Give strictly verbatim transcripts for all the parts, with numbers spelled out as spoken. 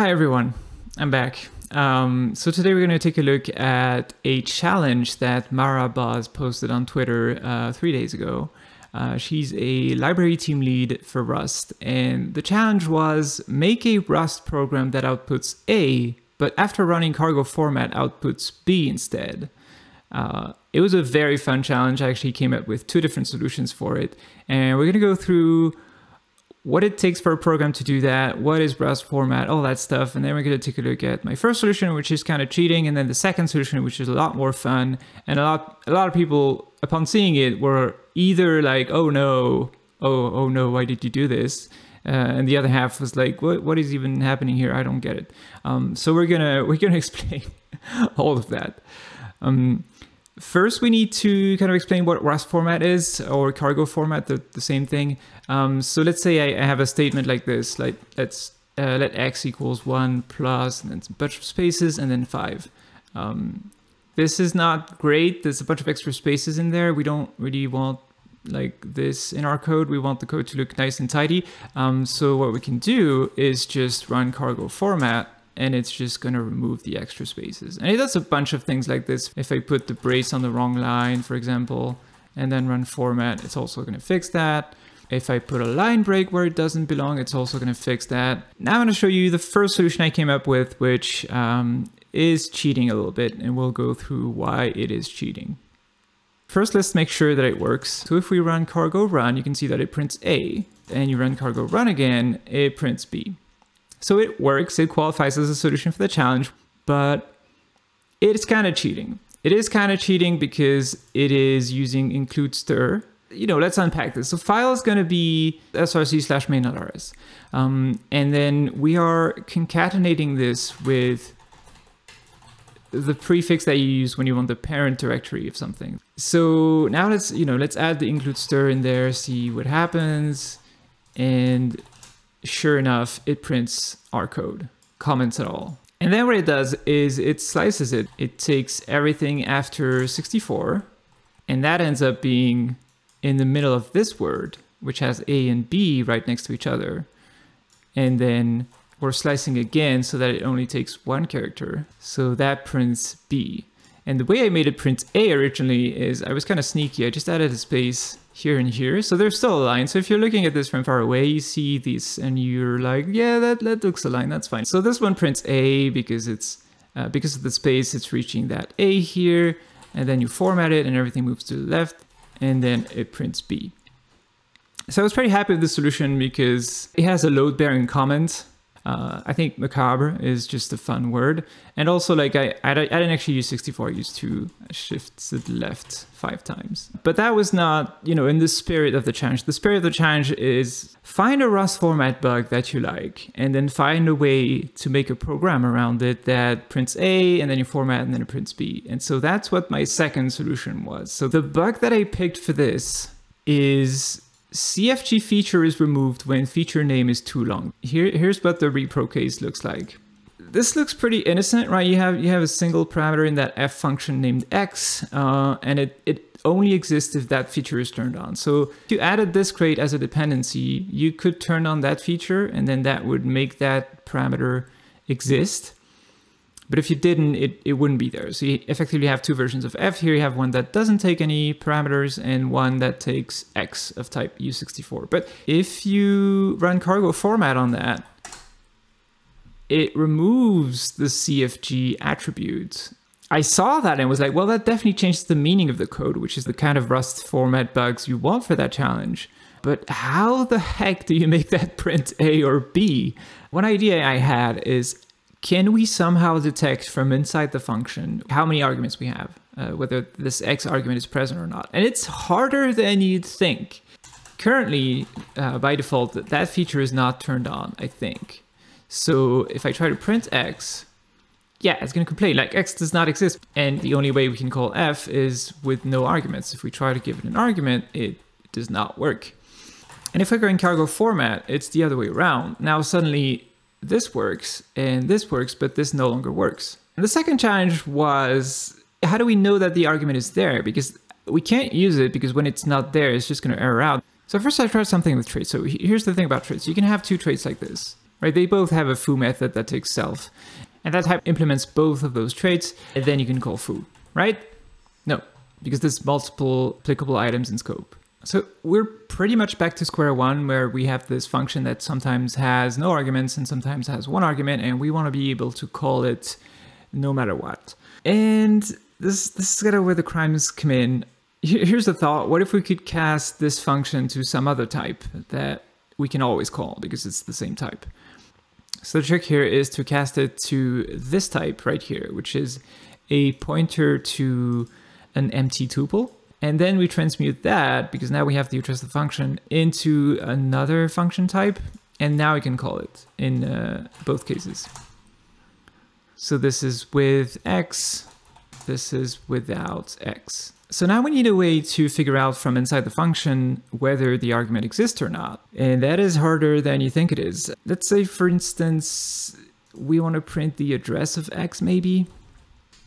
Hi everyone, I'm back. Um, so today we're going to take a look at a challenge that Mara Ou Se posted on Twitter uh, three days ago. Uh, she's a library team lead for Rust, and the challenge was make a Rust program that outputs A, but after running cargo format outputs B instead. Uh, it was a very fun challenge. I actually came up with two different solutions for it, and we're going to go through what it takes for a program to do that, what is Rust format, all that stuff. And then we're going to take a look at my first solution, which is kind of cheating, and then the second solution, which is a lot more fun. And a lot a lot of people, upon seeing it, were either like, oh no, oh, oh no, why did you do this? Uh, and the other half was like, what, what is even happening here? I don't get it. Um, so we're going to we're gonna explain all of that. Um, First, we need to kind of explain what Rust format is, or cargo format, the, the same thing. Um, so let's say I, I have a statement like this, like let's uh, let x equals one plus, and then a bunch of spaces, and then five. Um, this is not great. There's a bunch of extra spaces in there. We don't really want like this in our code. We want the code to look nice and tidy. Um, so what we can do is just run cargo format, and it's just going to remove the extra spaces. And it does a bunch of things like this. If I put the brace on the wrong line, for example, and then run format, it's also going to fix that. If I put a line break where it doesn't belong, it's also going to fix that. Now I'm going to show you the first solution I came up with, which um, is cheating a little bit, and we'll go through why it is cheating. First, let's make sure that it works. So if we run cargo run, you can see that it prints A, and you run cargo run again, it prints B. So it works, it qualifies as a solution for the challenge, but it's kind of cheating. It is kind of cheating because it is using include underscore str. You know, let's unpack this. So file is going to be src slash main.rs. Um, and then we are concatenating this with the prefix that you use when you want the parent directory of something. So now let's, you know, let's add the include underscore str in there, see what happens. And sure enough, it prints our code, comments at all. And then what it does is it slices it. It takes everything after sixty-four, and that ends up being in the middle of this word, which has A and B right next to each other. And then we're slicing again so that it only takes one character. So that prints B. And the way I made it print A originally is I was kind of sneaky. I just added a space here and here. So there's still a line. So if you're looking at this from far away, you see this and you're like, yeah, that, that looks a line, that's fine. So this one prints A because it's uh, because of the space, it's reaching that A here. And then you format it and everything moves to the left, and then it prints B. So I was pretty happy with this solution because it has a load bearing comment. Uh, I think macabre is just a fun word. And also, like, I, I, I didn't actually use sixty-four, I used two shifts to the left five times. But that was not, you know, in the spirit of the challenge. The spirit of the challenge is find a Rust format bug that you like, and then find a way to make a program around it that prints A, and then you format, and then it prints B. And so that's what my second solution was. So the bug that I picked for this is C F G feature is removed when feature name is too long. Here, here's what the repro case looks like. This looks pretty innocent, right? You have you have a single parameter in that f function named x, uh, and it, it only exists if that feature is turned on. So if you added this crate as a dependency, you could turn on that feature, and then that would make that parameter exist. But if you didn't, it, it wouldn't be there. So you effectively have two versions of F here. You have one that doesn't take any parameters and one that takes X of type U sixty-four. But if you run cargo format on that, it removes the C F G attribute. I saw that and was like, well, that definitely changes the meaning of the code, which is the kind of Rust format bugs you want for that challenge. But how the heck do you make that print A or B? One idea I had is, can we somehow detect from inside the function how many arguments we have, uh, whether this X argument is present or not? And it's harder than you'd think. Currently, uh, by default, that feature is not turned on, I think. So if I try to print X, yeah, it's going to complain, like X does not exist. And the only way we can call F is with no arguments. If we try to give it an argument, it does not work. And if I go in cargo format, it's the other way around. Now suddenly, this works and this works, but this no longer works. And the second challenge was, how do we know that the argument is there? Because we can't use it, because when it's not there, it's just going to error out. So first I tried something with traits. So here's the thing about traits. You can have two traits like this. right? They both have a foo method that takes self, and that type implements both of those traits, and then you can call foo, right? No, because there's multiple applicable items in scope. So we're pretty much back to square one, where we have this function that sometimes has no arguments and sometimes has one argument, and we want to be able to call it no matter what. And this, this is kind of where the crimes come in. Here's the thought: what if we could cast this function to some other type that we can always call because it's the same type? So the trick here is to cast it to this type right here, which is a pointer to an empty tuple. And then we transmute that, because now we have the address of the function, into another function type. And now we can call it in uh, both cases. So this is with x, this is without x. So now we need a way to figure out from inside the function whether the argument exists or not. And that is harder than you think it is. Let's say, for instance, we want to print the address of x, maybe.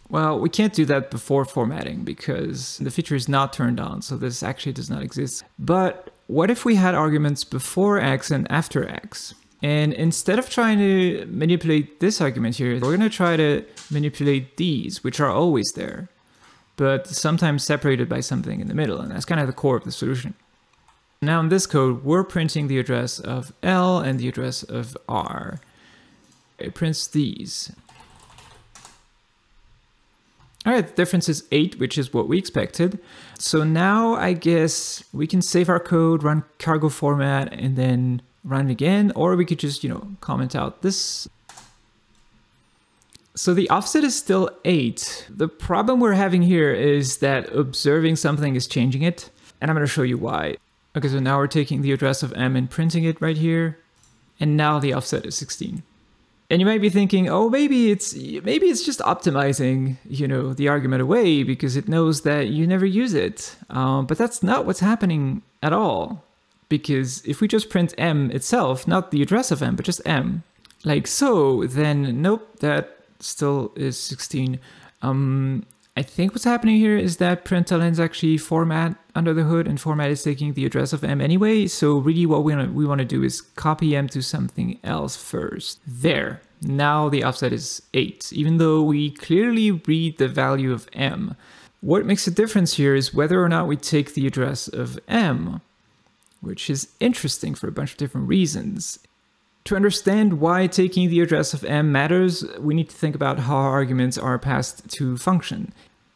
Well, we can't do that before formatting because the feature is not turned on, so this actually does not exist. But what if we had arguments before x and after x? And instead of trying to manipulate this argument here, we're going to try to manipulate these, which are always there, but sometimes separated by something in the middle, and that's kind of the core of the solution. Now in this code, we're printing the address of L and the address of R. It prints these. All right, the difference is eight, which is what we expected. So now I guess we can save our code, run cargo format, and then run it again, or we could just, you know, comment out this. So the offset is still eight. The problem we're having here is that observing something is changing it, and I'm going to show you why. Okay, so now we're taking the address of M and printing it right here, and now the offset is sixteen. And you might be thinking, oh, maybe it's maybe it's just optimizing, you know, the argument away because it knows that you never use it. Um, but that's not what's happening at all, because if we just print M itself, not the address of M, but just M, like so, then nope, that still is sixteen. Um, I think what's happening here is that println is actually format under the hood, and format is taking the address of M anyway. So really what we want we want to do is copy M to something else first. There. Now the offset is eight, even though we clearly read the value of M. What makes a difference here is whether or not we take the address of M, which is interesting for a bunch of different reasons. To understand why taking the address of M matters, we need to think about how arguments are passed to function.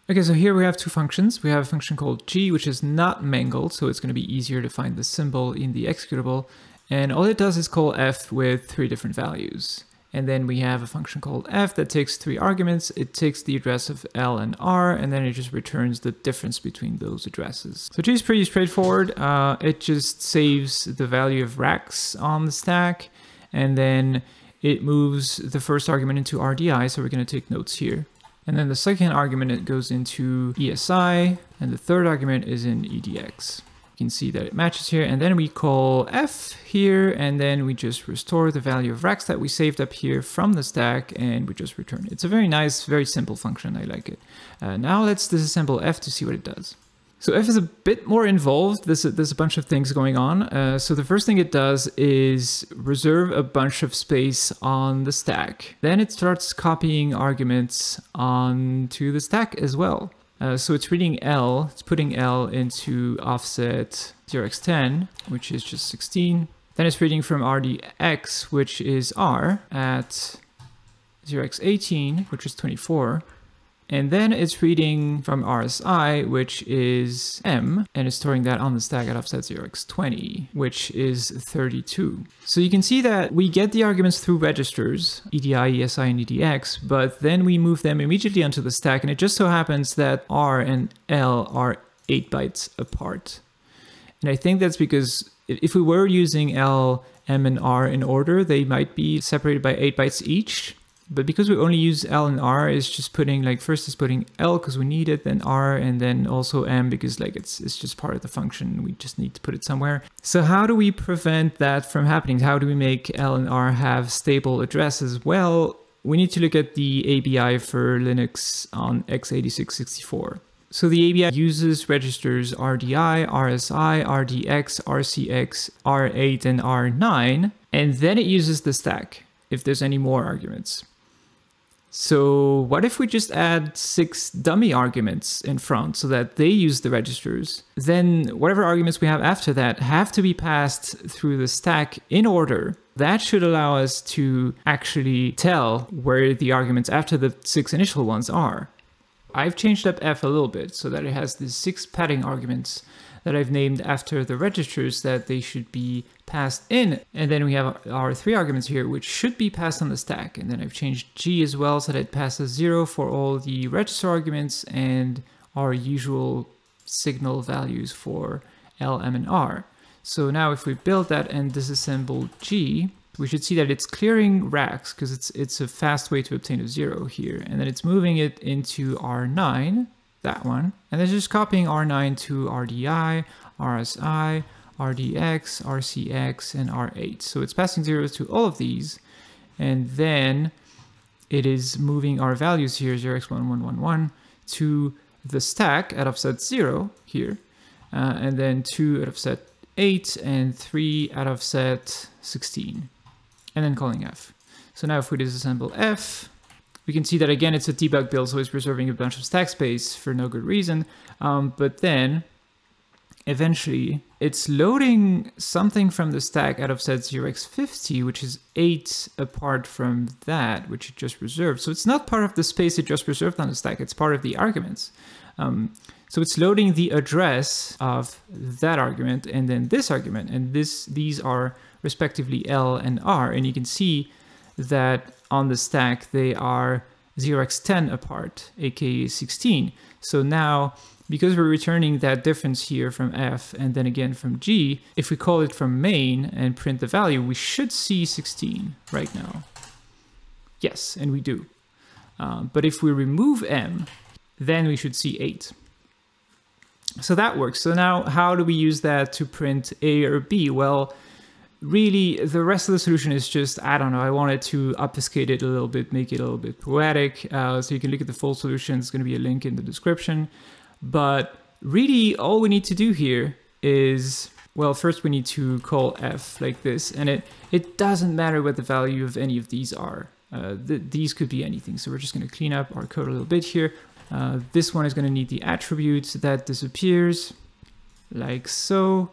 Okay, so here we have two functions. We have a function called g, which is not mangled, so it's going to be easier to find the symbol in the executable. And all it does is call f with three different values. And then we have a function called f that takes three arguments. It takes the address of L and R, and then it just returns the difference between those addresses. So g is pretty straightforward. Uh, it just saves the value of RAX on the stack, and then it moves the first argument into R D I, so we're going to take notes here. And then the second argument, it goes into E S I, and the third argument is in E D X. You can see that it matches here, and then we call F here, and then we just restore the value of RAX that we saved up here from the stack, and we just return it. It's a very nice, very simple function. I like it. Uh, now let's disassemble F to see what it does. So F is a bit more involved. There's a, there's a bunch of things going on. Uh, so the first thing it does is reserve a bunch of space on the stack. Then it starts copying arguments onto the stack as well. Uh, so it's reading L, it's putting L into offset zero x ten, which is just sixteen. Then it's reading from R D X, which is R, at zero x eighteen, which is twenty-four. And then it's reading from R S I, which is M, and it's storing that on the stack at offset zero x twenty, which is thirty-two. So you can see that we get the arguments through registers, E D I, E S I, and E D X, but then we move them immediately onto the stack, and it just so happens that R and L are eight bytes apart. And I think that's because if we were using L, M, and R in order, they might be separated by eight bytes each. But because we only use L and R, it's just putting, like, first it's putting L because we need it, then R, and then also M because, like, it's, it's just part of the function. We just need to put it somewhere. So how do we prevent that from happening? How do we make L and R have stable addresses? Well, we need to look at the A B I for Linux on x eighty-six sixty-four. So the A B I uses registers R D I, R S I, R D X, R C X, R eight, and R nine, and then it uses the stack if there's any more arguments. So what if we just add six dummy arguments in front so that they use the registers? Then whatever arguments we have after that have to be passed through the stack in order. That should allow us to actually tell where the arguments after the six initial ones are. I've changed up F a little bit so that it has the six padding arguments that I've named after the registers that they should be passed in. And then we have our three arguments here, which should be passed on the stack. And then I've changed G as well so that it passes zero for all the register arguments and our usual signal values for L, M, and R. So now if we build that and disassemble G, we should see that it's clearing RAX because it's it's a fast way to obtain a zero here. And then it's moving it into R nine, that one. And then just copying R nine to R D I, R S I, R D X, R C X, and R eight. So it's passing zeros to all of these. And then it is moving our values here, zero x one one one one, to the stack at offset zero here. Uh, and then two at offset eight and three at offset sixteen. And then calling F. So now if we disassemble F, we can see that again, it's a debug build, so it's preserving a bunch of stack space for no good reason. Um, but then eventually it's loading something from the stack at offset zero x fifty, which is eight apart from that, which it just reserved. So it's not part of the space it just reserved on the stack, it's part of the arguments. Um, so it's loading the address of that argument and then this argument, and this these are respectively L and R, and you can see that on the stack they are zero x ten apart, aka sixteen. So now, because we're returning that difference here from F and then again from G, if we call it from main and print the value, we should see sixteen right now. Yes, and we do. Um, but if we remove M, then we should see eight. So that works. So now how do we use that to print A or B? Well, really, the rest of the solution is just, I don't know, I wanted to obfuscate it a little bit, make it a little bit poetic. Uh, so you can look at the full solution. It's going to be a link in the description. But really, all we need to do here is, well, first we need to call F like this. And it, it doesn't matter what the value of any of these are. Uh, th these could be anything. So we're just going to clean up our code a little bit here. Uh, this one is going to need the attribute that disappears, like so.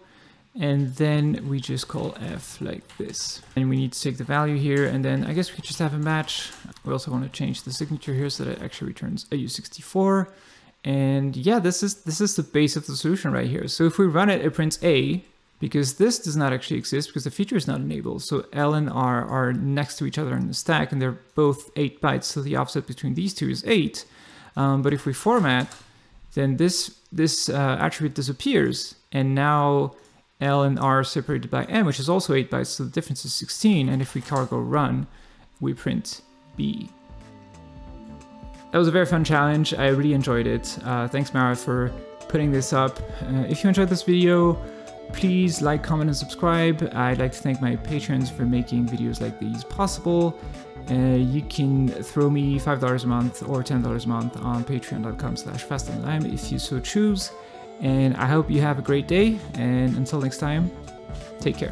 And then we just call F like this. And we need to take the value here. And then I guess we could just have a match. We also want to change the signature here so that it actually returns A U sixty-four. And yeah, this is, this is the base of the solution right here. So if we run it, it prints A, because this does not actually exist because the feature is not enabled. So L and R are next to each other in the stack, and they're both eight bytes. So the offset between these two is eight. Um, but if we format, then this, this uh, attribute disappears. And now L and R are separated by M, which is also eight bytes, so the difference is sixteen. And if we cargo run, we print B. That was a very fun challenge. I really enjoyed it. Uh, thanks, Mara, for putting this up. Uh, if you enjoyed this video, please like, comment, and subscribe. I'd like to thank my patrons for making videos like these possible. Uh, you can throw me five dollars a month or ten dollars a month on patreon dot com slash fast on lime if you so choose. And I hope you have a great day, and until next time, take care.